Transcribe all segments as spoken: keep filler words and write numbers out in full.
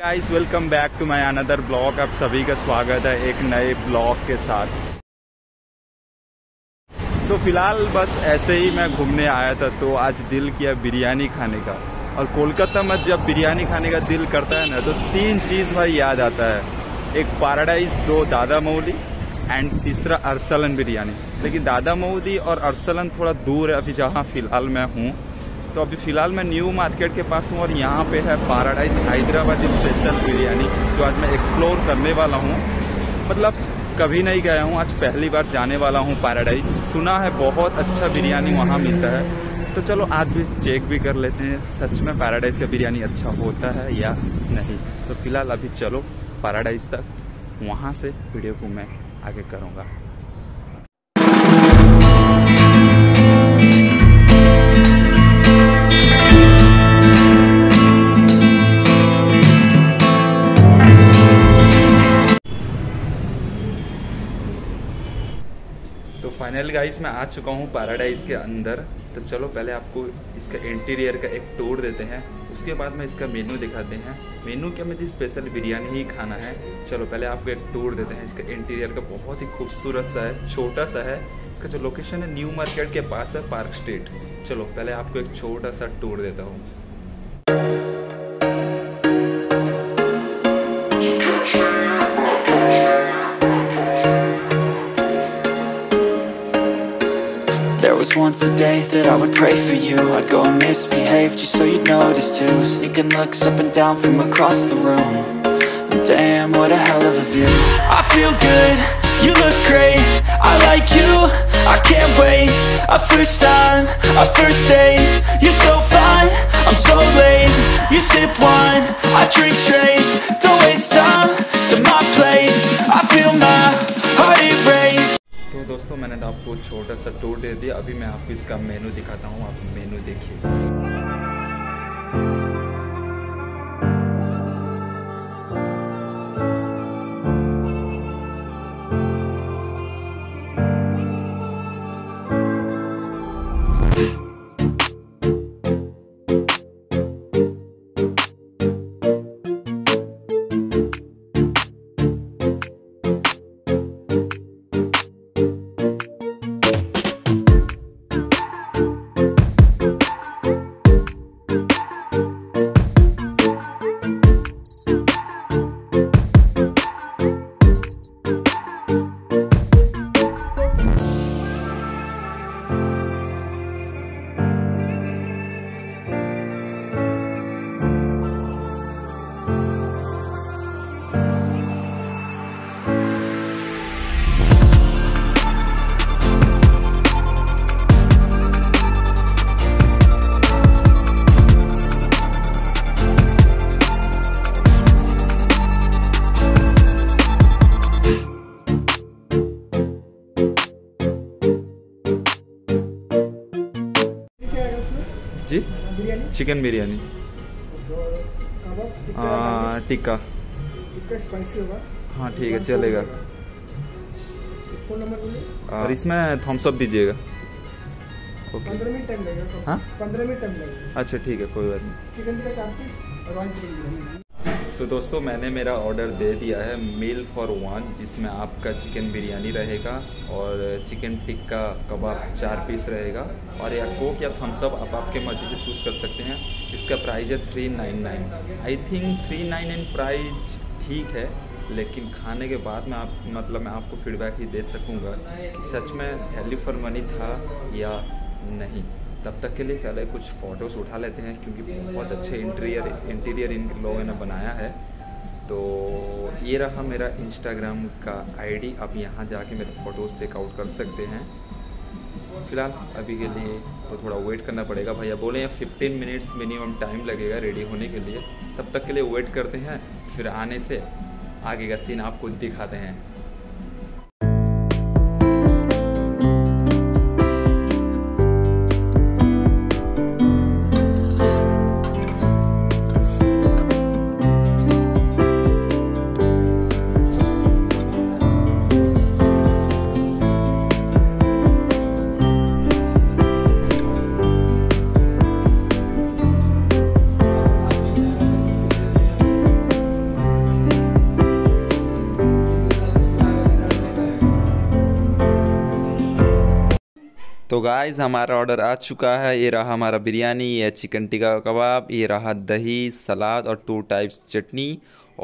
Guys welcome back to my another blog. आप सभी का स्वागत है एक नए ब्लॉग के साथ। तो फिलहाल बस ऐसे ही मैं घूमने आया था, तो आज दिल किया बिरयानी खाने का। और कोलकाता में जब बिरयानी खाने का दिल करता है ना, तो तीन चीज़ भाई याद आता है, एक पैराडाइज, दो दादा मौली एंड तीसरा अरसलन बिरयानी। लेकिन दादा मौली और अरसलन थोड़ा दूर है अभी जहाँ फ़िलहाल मैं हूँ। तो अभी फ़िलहाल मैं न्यू मार्केट के पास हूँ और यहाँ पे है पैराडाइज हैदराबादी स्पेशल बिरयानी, जो आज मैं एक्सप्लोर करने वाला हूँ। मतलब कभी नहीं गया हूँ, आज पहली बार जाने वाला हूँ पैराडाइज। सुना है बहुत अच्छा बिरयानी वहाँ मिलता है, तो चलो आज भी चेक भी कर लेते हैं सच में पैराडाइज का बिरयानी अच्छा होता है या नहीं। तो फिलहाल अभी चलो पैराडाइज तक, वहाँ से वीडियो को मैं आगे करूँगा। तो फाइनल गाइस मैं आ चुका हूँ पैराडाइज के अंदर। तो चलो पहले आपको इसका इंटीरियर का एक टूर देते हैं, उसके बाद में इसका मेन्यू दिखाते हैं। मेन्यू क्या, मुझे स्पेशल बिरयानी ही खाना है। चलो पहले आपको एक टूर देते हैं इसका इंटीरियर का। बहुत ही खूबसूरत सा है, छोटा सा है। इसका जो लोकेशन है न्यू मार्केट के पास है, पार्क स्ट्रीट। चलो पहले आपको एक छोटा सा टूर देता हूँ। There was once a day that I would pray for you. I'd go and misbehave just so you'd notice too. Sneaking looks up and down from across the room. And damn, what a hell of a view. I feel good, you look great. I like you, I can't wait. A first time, a first date. You're so fine, I'm so late. You sip wine, I drink straight. Don't waste time to my place. I feel my heart erase. तो दोस्तों मैंने तो आपको छोटा सा tour दे दिया। अभी मैं आपको इसका मेनू दिखाता हूँ, आप मेनू देखिए। जी चिकन बिरयानी, टिक्का टिक्का स्पाइसी होगा। हाँ ठीक है चलेगा। फोन नंबर बोलिए। और इसमें थम्स अप दीजिएगा। ओके पंद्रह मिनट टाइम लगेगा। हाँ पंद्रह मिनट टाइम लगेगा। अच्छा ठीक है कोई बात नहीं। चिकन का चार पीस और वाइस बिरयानी। तो दोस्तों मैंने मेरा ऑर्डर दे दिया है मील फॉर वन, जिसमें आपका चिकन बिरयानी रहेगा और चिकन टिक्का कबाब चार पीस रहेगा और या कोक या थम्स अप आप आपके मर्जी से चूज़ कर सकते हैं। इसका प्राइस है three nine nine. I think three nine nine price ठीक है, लेकिन खाने के बाद मैं आप मतलब मैं आपको फीडबैक ही दे सकूँगा कि सच में वैल्यू फॉर मनी था या नहीं। तब तक के लिए पहले कुछ फ़ोटोज़ उठा लेते हैं, क्योंकि बहुत अच्छे इंटीरियर इंटीरियर इन लोगों ने बनाया है। तो ये रहा मेरा इंस्टाग्राम का आईडी, आप यहाँ जाके मेरे फ़ोटोज़ चेकआउट कर सकते हैं। फ़िलहाल अभी के लिए तो थोड़ा वेट करना पड़ेगा। भैया बोले हैं फिफ्टीन मिनट्स मिनिमम टाइम लगेगा रेडी होने के लिए। तब तक के लिए वेट करते हैं, फिर आने से आगे का सीन आपको दिखाते हैं। तो गाइस हमारा ऑर्डर आ चुका है। ये रहा हमारा बिरयानी, ये चिकन टिक्का कबाब, ये रहा दही सलाद और टू टाइप्स चटनी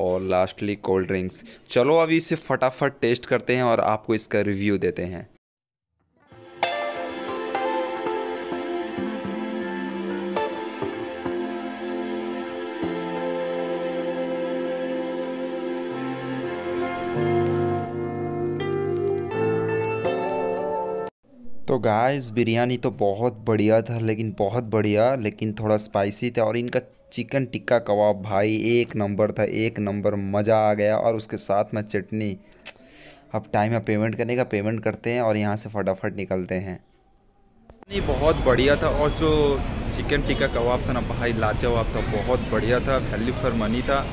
और लास्टली कोल्ड ड्रिंक्स। चलो अभी इसे फटाफट टेस्ट करते हैं और आपको इसका रिव्यू देते हैं। तो गाइस बिरयानी तो बहुत बढ़िया था, लेकिन बहुत बढ़िया लेकिन थोड़ा स्पाइसी था। और इनका चिकन टिक्का कबाब भाई एक नंबर था, एक नंबर मज़ा आ गया। और उसके साथ में चटनी। अब टाइम है पेमेंट करने का, पेमेंट करते हैं और यहाँ से फटाफट निकलते हैं। नहीं बहुत बढ़िया था, और जो चिकन टिक्का कबाब था ना भाई लाजवाब था, बहुत बढ़िया था, वैल्यू फॉर मनी था।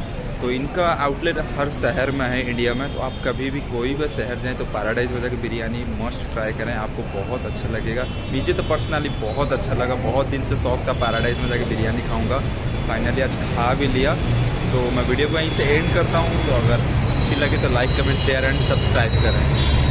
तो इनका आउटलेट हर शहर में है इंडिया में, तो आप कभी भी कोई भी शहर जाएँ तो पैराडाइज में जाकर बिरयानी मस्ट ट्राई करें, आपको बहुत अच्छा लगेगा। मुझे तो पर्सनली बहुत अच्छा लगा, बहुत दिन से शौक था पैराडाइज में जाकर बिरयानी खाऊंगा, फाइनली आज खा भी लिया। तो मैं वीडियो को यहीं से एंड करता हूँ। तो अगर अच्छी लगे तो like comment share and subscribe करें।